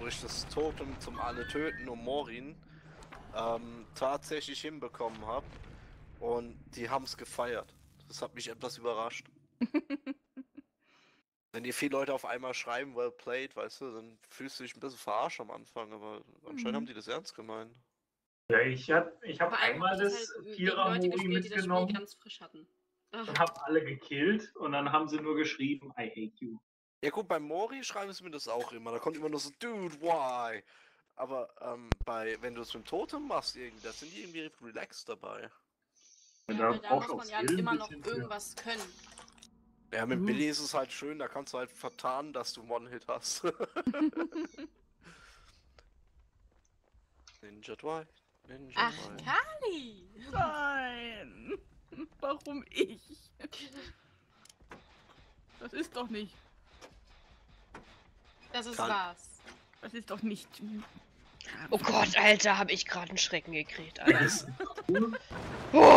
durch das Totem zum Alle töten und Morin tatsächlich hinbekommen habe. Und die haben es gefeiert. Das hat mich etwas überrascht. Wenn dir viele Leute auf einmal schreiben, well played, weißt du, dann fühlst du dich ein bisschen verarscht am Anfang, aber anscheinend haben die das ernst gemeint. Ja, ich hab einmal das Vierer Mori mitgenommen, die das ganz frisch hatten. Und hab alle gekillt und dann haben sie nur geschrieben, I hate you. Ja gut, bei Mori schreiben sie mir das auch immer, da kommt immer nur so, dude, why? Aber wenn du es mit dem Totem machst, da sind die irgendwie relaxed dabei. Ja, da muss man ja immer noch irgendwas können. Ja, mit Billy ist es halt schön, da kannst du halt vertan, dass du One-Hit hast. Ninja Dwight. Ninja Dwight. Kali! Nein! Warum ich? Das ist doch nicht. Das ist was. Das ist doch nicht. Oh Gott, Alter, hab ich gerade einen Schrecken gekriegt, Alter. Oh,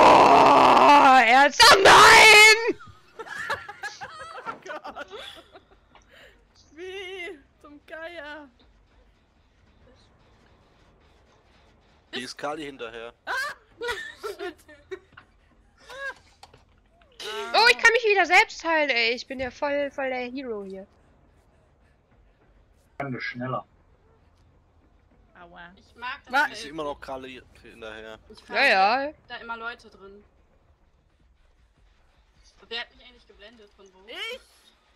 nein! Oh Gott. Wie? Zum Geier. Die ist Kali hinterher. Ah! Oh, ich kann mich wieder selbst heilen, ey. Ich bin ja voll der Hero hier. Ich kann nur schneller. Aua. Ich mag das. Ich sehe immer noch Kali hinterher. Ja. Da immer Leute drin. Wer hat mich eigentlich geblendet? Von wo? Ich!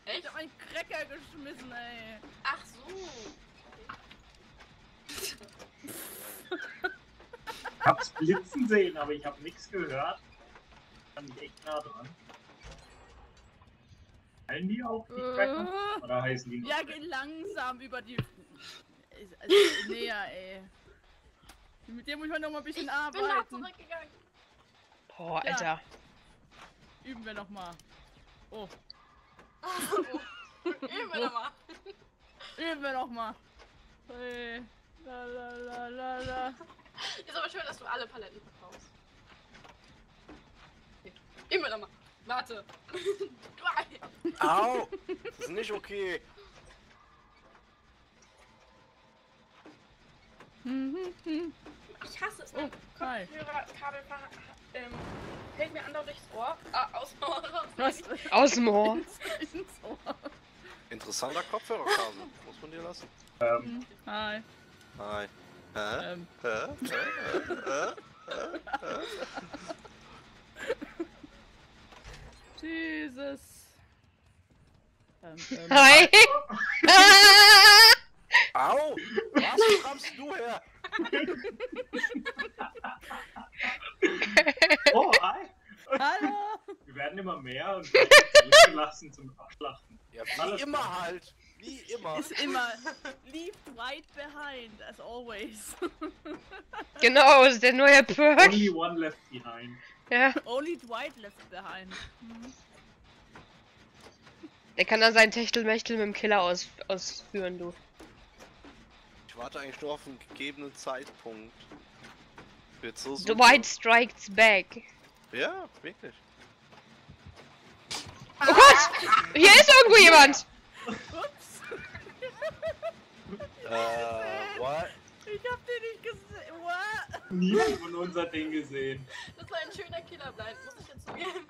Echt? Ich hab einen Cracker geschmissen, ey. Ach so. Ich hab's blitzen sehen, aber ich hab nichts gehört. Kann ich echt nah dran. Heilen die auch die Cracker? Oder heißen die noch? Ja, geh langsam über die. Also, näher, ey. Mit dem muss ich noch mal ein bisschen arbeiten. Ich bin zurückgegangen. Boah, ja. Alter. Üben wir nochmal. Oh. Üben wir nochmal. Hey. La, la, la, la, la. Ist aber schön, dass du alle Paletten verkaufst. Okay. Üben wir nochmal. Warte. Au! Das ist nicht okay. Ich hasse es. Kopfhörer, Kabel, fällt mir andauernd durchs Ohr. Aus dem Ohr. Was? Aus dem Ohr. Ins Ohr. Interessanter Kopfhörerkabel. Muss man dir lassen. Hi. Hi. Jesus. Hi. Au! Was kommst du her? Oh, hi! Hallo! Wir werden immer mehr und gelassen zum Abschlachten. Ja, wie immer gut. Halt! Wie immer! Ist immer! Leave right behind, as always! Genau, ist der neue Perk! Only one left behind. Ja. Only Dwight left behind. Der kann dann sein Techtelmechtel mit dem Killer ausführen, du. Ich warte eigentlich nur auf einen gegebenen Zeitpunkt. Wird so super. Dwight strikes back. Ja, wirklich. Oh Gott! Hier ist irgendwo jemand! Ups! What? Ich hab den nicht gesehen. What? Niemand von uns hat den gesehen. Das war ein schöner Killerblind, muss ich jetzt zugeben.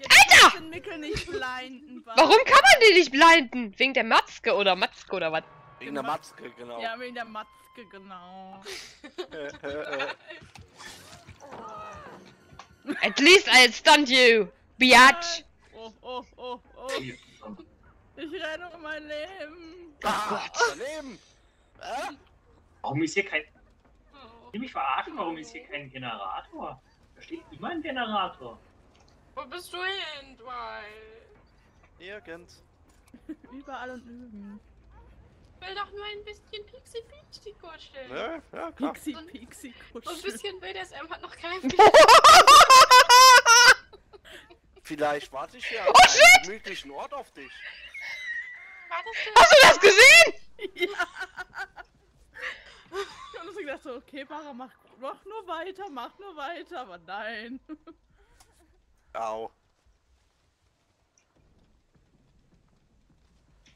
Alter! Den Mickel nicht blinden, warum kann man den nicht blinden? Wegen der Matzke oder was? Wegen der Matzke, genau. Ja, wegen der Matzke, genau. At least I'll stunt you, biatch. Oh. Ich renne um mein Leben. Oh Gott. Mein Leben. Warum ist hier kein... Ich will mich verarschen, warum ist hier kein Generator? Da steht immer ein Generator. Wo bist du hin, Dwight? Nirgends. Überall und üben. Ich will doch nur ein bisschen Pixie-Pixie kuscheln. Ja, klar. Pixie-Pixie kuscheln. So ein bisschen BDSM hat noch kein Vielleicht warte ich ja an einem gemütlichen Ort auf dich. Hast du das gesehen? Ja. Ich hab so gedacht, so, okay, Bara, mach nur weiter, aber nein. Au.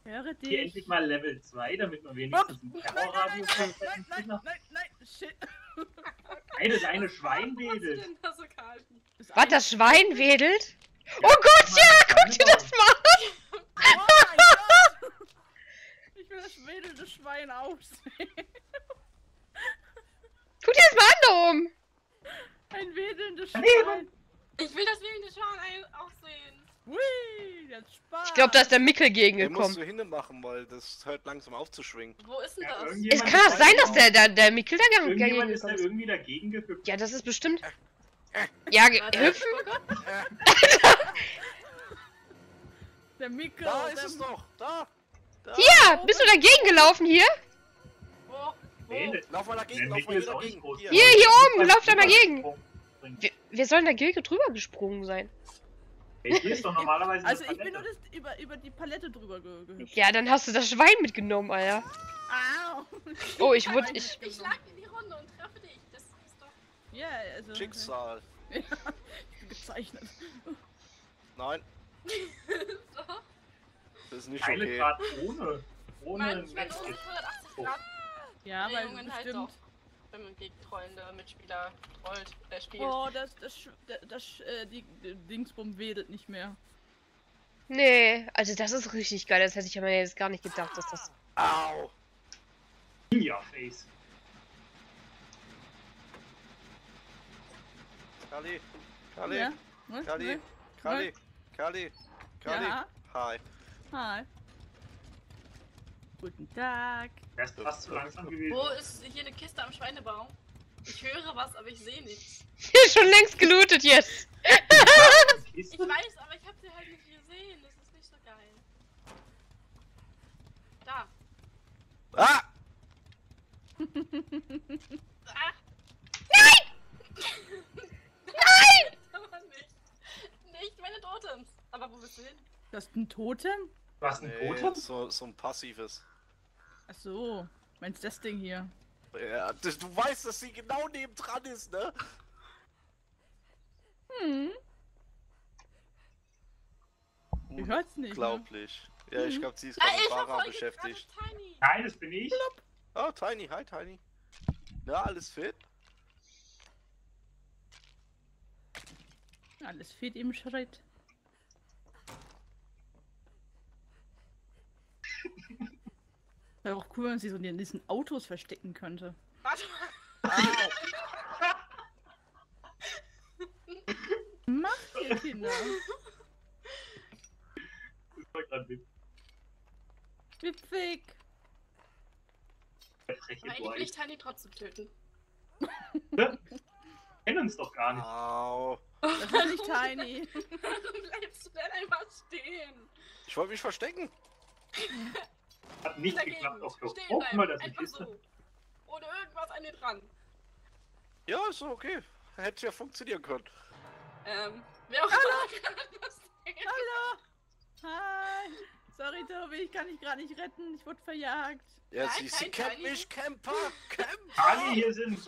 Höre dich. Hier endlich mal Level 2, damit man wenigstens einen Terrorradius haben kann. Nein, shit. Eine Schwein wedelt. Was, das Schwein wedelt? Ja, oh Gott, ja, guck dir das mal an! Oh mein Gott! Ich will das wedelnde Schwein auch sehen. Guck dir das mal an da oben! Ein wedelndes Schwein. Ich will das wedelnde Schwein auch sehen. Hui, das Spaß. Ich glaube, da ist der Mickel gegengekommen. Den musst du hinmachen, weil das hört langsam aufzuschwingen. Wo ist denn das? Ja, es kann doch sein, dass der Mickel da gegengekommen ist. Irgendjemand ist da irgendwie dagegen gehüpft. Ja, das ist bestimmt... Ja, hüpfen? Der Mickel... Da ist es doch! Da! Hier! Bist du dagegen gelaufen, hier? Wo? Nee, lauf mal dagegen, Hier, oben! Lauf da mal dagegen! Wir sollen dagegen drüber gesprungen sein. Hier ist doch normalerweise also ich bin nur das über die Palette drüber gehüpft. Ja, dann hast du das Schwein mitgenommen, Alter. Au! Oh, ich schlag in die Runde und treffe dich. Das ist doch... Ja, also... Schicksal. Ja, ich bin gezeichnet. Nein. So. Das ist nicht okay. Keine Grad ohne ich meine, ohne 180 Grad. Ja, weil bestimmt... Halt doch. Wenn man gegen trollende Mitspieler trollt, der spielt. Oh, die Dingsbum wedelt nicht mehr. Nee, also das ist richtig geil, das hätte ich ja mir jetzt gar nicht gedacht, dass das... Au! In your face! Kali! Ja. Hi! Guten Tag. Das ist fast zu langsam gewesen. Wo ist hier eine Kiste am Schweinebaum? Ich höre was, aber ich sehe nichts. Hier schon längst gelootet jetzt. Ich weiß, aber ich habe sie halt nicht gesehen. Das ist nicht so geil. Da. Ah! Ah! Nein! Nein! Aber nicht meine Totems. Aber wo bist du hin? Das ist ein Totem? Was, ein Totem? So ein passives. Ach so, meinst du das Ding hier? Ja, du weißt, dass sie genau nebendran ist, ne? Hm. Ich hör's nicht. Unglaublich. Ne? Ja, ich glaube, sie ist mit Bara beschäftigt. Tiny. Nein, das bin ich. Oh, Tiny. Hi, Tiny. Na, alles fit? Alles fit im Schritt. Wäre auch cool, wenn man sie so in diesen Autos verstecken könnte. Warte mal! Macht ihr, Kinder! Das war grad witzig! Eigentlich will ich Tiny trotzdem töten. Wir kennen uns doch gar nicht. Wow. Das war nicht Tiny. Warum bleibst du denn einfach stehen? Ich wollte mich verstecken. Hat nicht geklappt, auch doch. Guck mal, das ist so. Ohne irgendwas an dir dran. Ja, ist doch okay. Hätte ja funktionieren können. Wer auch gerade was sehen. Hallo! Hi! Sorry, Tobi, ich kann dich gerade nicht retten. Ich wurde verjagt. Ja, siehst du, camp mich, Camper! Ali, hier sind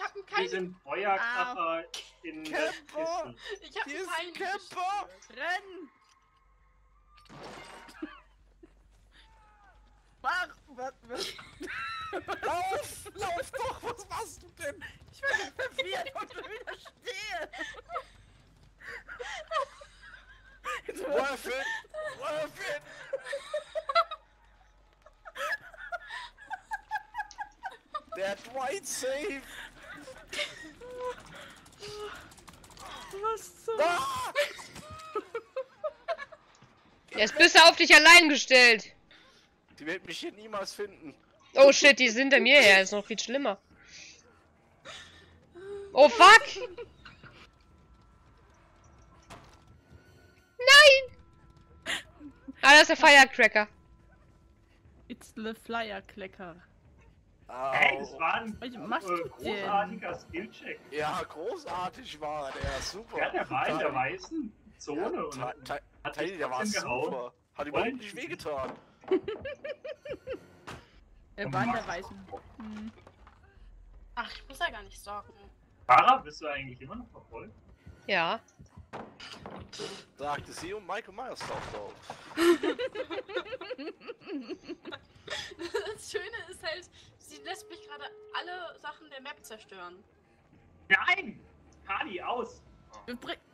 Feuerkracher in der Kiste. Ich hab keinen Camper! Rennen! Mach! Lauf doch! Was machst du denn? Ich werde verwirrt und wieder stehen! Worth it! Worth it! That Dwight safe! Was zum... Ah! Jetzt bist du auf dich allein gestellt! Die wird mich hier niemals finden. Oh shit, die sind hinter mir her. Ist noch viel schlimmer. Oh fuck! Nein! Ah, das ist der Firecracker. It's the Firecracker. Oh. Hey, das war ein großartiger Skillcheck. Ja, großartig war der. Super. Ja, der war in der weißen Zone. Ja, und hat Tiny, der war super. Hat überhaupt nicht wehgetan. Er war in der weißen. Hm. Ach, ich muss ja gar nicht sorgen. Bara, bist du eigentlich immer noch verfolgt? Ja. Sagte sie und Michael Myers taucht auf. Das Schöne ist halt, sie lässt mich gerade alle Sachen der Map zerstören. Nein! Kali, aus!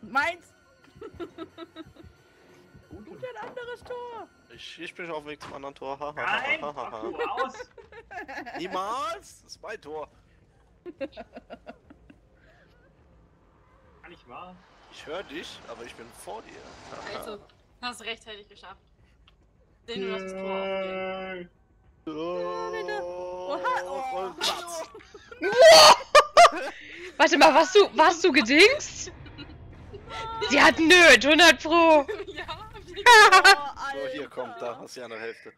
Meins! Gut, ein anderes Tor! Ich bin schon auf dem Weg zum anderen Tor. Ha, ha, nein! Ha, ha, ha, ha. Ach, du, aus! Niemals! Das ist mein Tor! Kann ich wahr? Ich höre dich, aber ich bin vor dir. Also, hast du rechtzeitig geschafft. Den du das Tor aufgehen. Oh, oh, oh. Warte mal, warst du gedingst? Sie hat nöt, 100 Pro. Ja, so, hier kommt, da hast du ja eine Hälfte.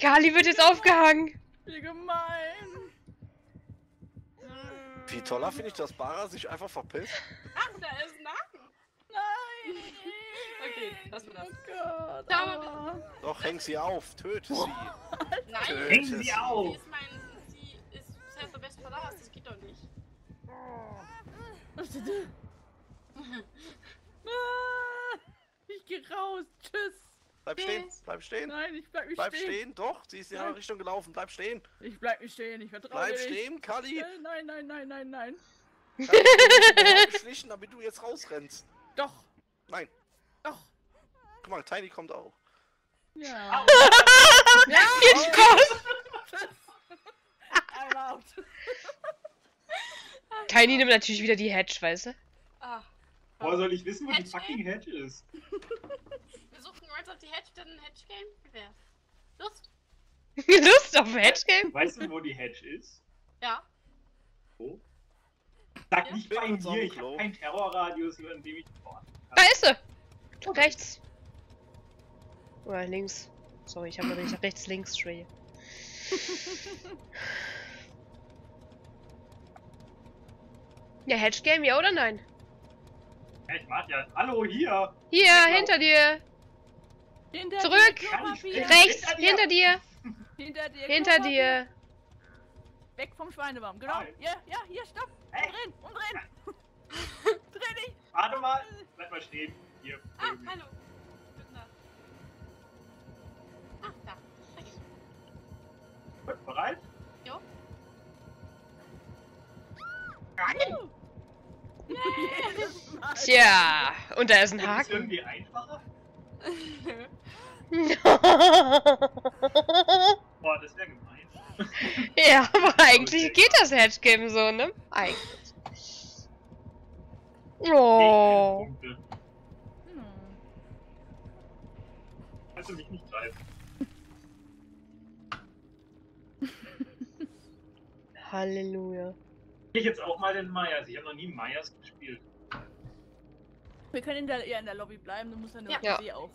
Kali wird jetzt aufgehangen. Wie gemein. Wie toller finde ich, dass Bara sich einfach verpisst. Ach, da ist ein Haken. Nein. Okay, lass mir das. Oh Gott. Oh. Doch, häng sie auf, töte sie. Nein, töte häng sie auf. Sie ist selbst am besten verlassen, das geht doch nicht. Ich geh raus, tschüss. Bleib stehen, bleib stehen. Nein, ich bleib nicht stehen. Bleib stehen, doch, sie ist in eine Richtung gelaufen, bleib stehen. Ich bleib nicht stehen, ich vertraue dir nicht. Bleib stehen, Kali. Nein, nein, nein, nein, nein. Ich hab geschlichen, damit du jetzt rausrennst. Doch. Nein. Doch. Guck mal, Tiny kommt auch. Ja. Viel Spaß. I'm out. Tiny nimmt natürlich wieder die Hedge, weißt du? Ah. Boah, soll ich wissen, wo die fucking Hedge ist? Wir suchen Rides auf die Hedge, dann ein Hedge-Game? Wer? Lust? Lust auf Hedge-Game? Weißt du, wo die Hedge ist? Ja. Wo? Sag ja. Nicht bei mir, so ich hab keinen Terrorradius, über den ich... Boah. Da ist sie! Und rechts. Oder links. Sorry, ich hab noch nicht rechts, links, Schräge. Ja, Hedge-Game, ja oder nein? Ja, ich warte ja. Hallo, hier! Hier, hinter dir! Hinter zurück! Dir, rechts! Hinter dir! Hinter dir! Hinter dir! Weg vom Schweinebaum, genau! Nein. Ja, ja, hier, stopp! Umdrehen! Umdrehen! Ja. Dreh dich! Warte mal! Bleib mal stehen! Hier! Ah, irgendwie. Hallo! Ach, da! Gut, bereit? Jo! Nein! Tja, und da ist ein Haken. Ist das irgendwie einfacher? Boah, das wäre gemein. Ja, aber eigentlich geht das Hedge-Game so, ne? Eigentlich. Oh. Kannst du mich nicht greifen? Halleluja. Ich jetzt auch mal den Myers. Ich habe noch nie Myers gespielt. Wir können eher in der Lobby bleiben, du musst dann nur auf.